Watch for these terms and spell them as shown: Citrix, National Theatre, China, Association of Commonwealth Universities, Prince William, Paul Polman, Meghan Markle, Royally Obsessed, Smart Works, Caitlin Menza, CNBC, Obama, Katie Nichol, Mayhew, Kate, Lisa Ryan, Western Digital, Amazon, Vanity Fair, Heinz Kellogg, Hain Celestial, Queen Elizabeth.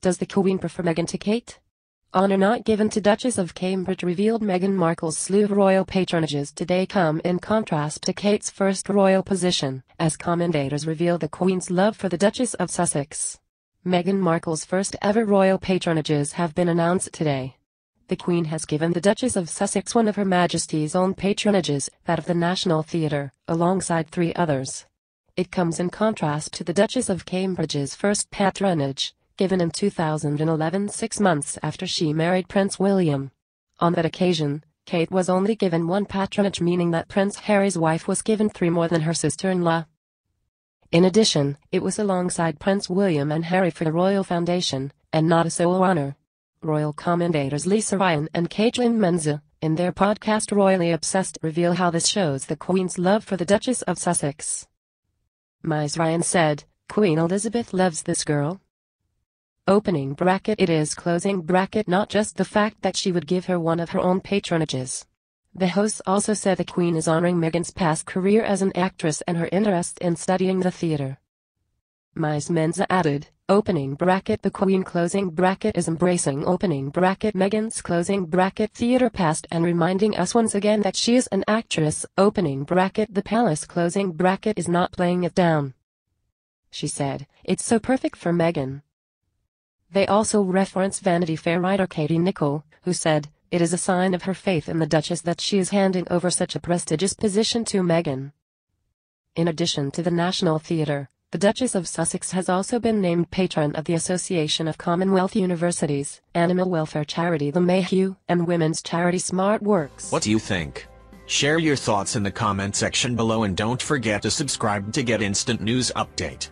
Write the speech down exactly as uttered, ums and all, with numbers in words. Does the Queen prefer Meghan to Kate? Honour not given to Duchess of Cambridge revealed. Meghan Markle's slew of royal patronages today come in contrast to Kate's first royal position, as commentators reveal the Queen's love for the Duchess of Sussex. Meghan Markle's first ever royal patronages have been announced today. The Queen has given the Duchess of Sussex one of Her Majesty's own patronages, that of the National Theatre, alongside three others. It comes in contrast to the Duchess of Cambridge's first patronage, given in two thousand eleven, six months after she married Prince William. On that occasion, Kate was only given one patronage, meaning that Prince Harry's wife was given three more than her sister-in-law. In addition, it was alongside Prince William and Harry for the Royal Foundation, and not a solo honour. Royal commentators Lisa Ryan and Caitlin Menza, in their podcast Royally Obsessed, reveal how this shows the Queen's love for the Duchess of Sussex. Miz Ryan said, "Queen Elizabeth loves this girl. Opening bracket it is closing bracket not just the fact that she would give her one of her own patronages." The hosts also said the Queen is honoring Meghan's past career as an actress and her interest in studying the theatre. Miz Menza added, opening bracket the Queen closing bracket is embracing opening bracket Meghan's closing bracket theatre past and reminding us once again that she is an actress opening bracket the palace closing bracket is not playing it down." She said, "It's so perfect for Meghan." They also reference Vanity Fair writer Katie Nichol, who said, "It is a sign of her faith in the Duchess that she is handing over such a prestigious position to Meghan." In addition to the National Theatre, the Duchess of Sussex has also been named patron of the Association of Commonwealth Universities, animal welfare charity the Mayhew, and women's charity Smart Works. What do you think? Share your thoughts in the comment section below and don't forget to subscribe to get instant news update.